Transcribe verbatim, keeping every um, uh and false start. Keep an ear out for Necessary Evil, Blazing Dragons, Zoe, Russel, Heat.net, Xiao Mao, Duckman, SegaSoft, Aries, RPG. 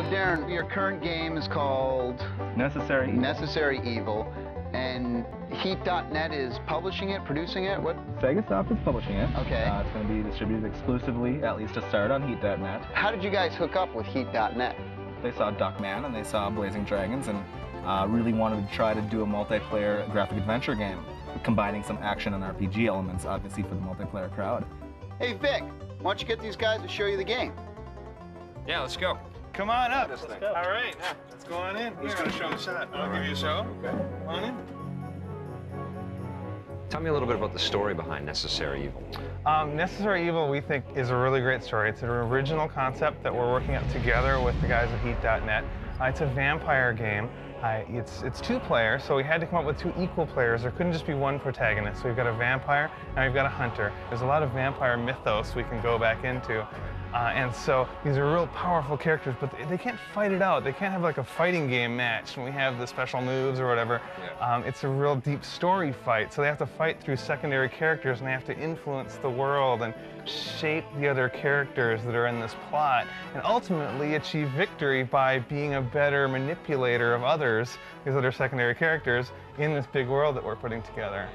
So Darren, your current game is called Necessary Evil. Necessary Evil, and Heat dot net is publishing it, producing it. What? SegaSoft is publishing it. Okay. Uh, it's going to be distributed exclusively, at least to start, on Heat dot net. How did you guys hook up with Heat dot net? They saw Duckman and they saw Blazing Dragons, and uh, really wanted to try to do a multiplayer graphic adventure game, combining some action and R P G elements, obviously, for the multiplayer crowd. Hey Vic, why don't you get these guys to show you the game? Yeah, let's go. Come on up. This thing. All right, yeah, let's go on in. Who's going to show us that? I'll give you a show. Okay. Come on in. Tell me a little bit about the story behind Necessary Evil. Um, Necessary Evil, we think, is a really great story. It's an original concept that we're working up together with the guys at Heat dot net. Uh, it's a vampire game. Uh, it's it's two player, so we had to come up with two equal players. There couldn't just be one protagonist. So we've got a vampire and we've got a hunter. There's a lot of vampire mythos we can go back into. Uh, and so these are real powerful characters, but they, they can't fight it out. They can't have like a fighting game match and we have the special moves or whatever. Yeah. Um, it's a real deep story fight. So they have to fight through secondary characters and they have to influence the world and shape the other characters that are in this plot and ultimately achieve victory by being a better manipulator of others, these other secondary characters, in this big world that we're putting together.